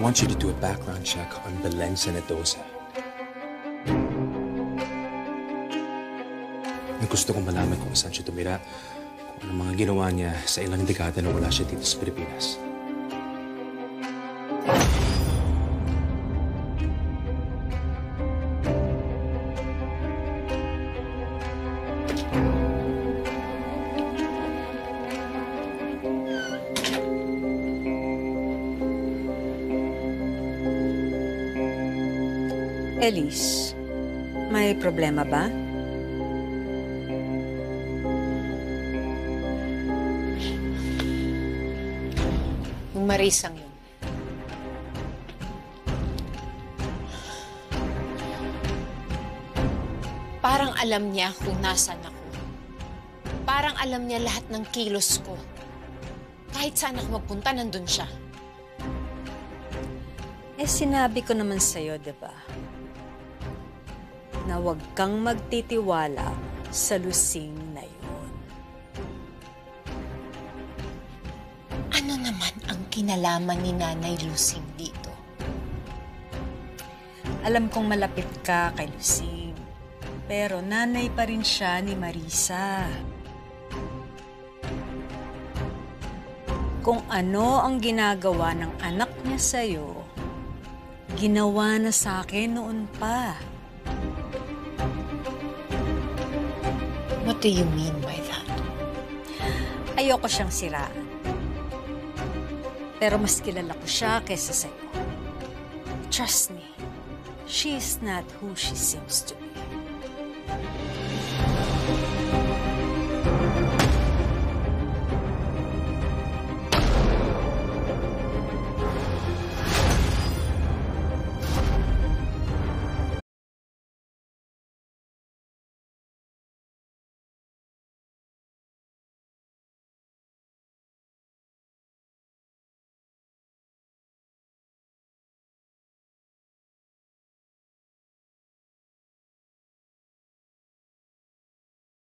want you to do a background check on Belen Ceñidoza. Gusto kong malaman kung saan siya tumira, kung anong mga ginawa niya sa ilang dekada na wala siya dito sa Pilipinas. Ellice, may problema ba? Yung Marisang yun. Parang alam niya kung nasan ako. Parang alam niya lahat ng kilos ko. Kahit saan ako magpunta, nandun siya. Eh, sinabi ko naman sa'yo, diba? Na huwag kang magtitiwala sa lusing na yun. Ano naman ang kinalaman ni Nanay Lucing dito? Alam kong malapit ka kay Lucing, pero nanay pa rin siya ni Marissa. Kung ano ang ginagawa ng anak niya sa'yo, ginawa na sa akin noon pa. What do you mean by that? Ayoko siyang siraan. Pero mas kilala ko siya kaysa sa'yo. Trust me, she is not who she seems to be.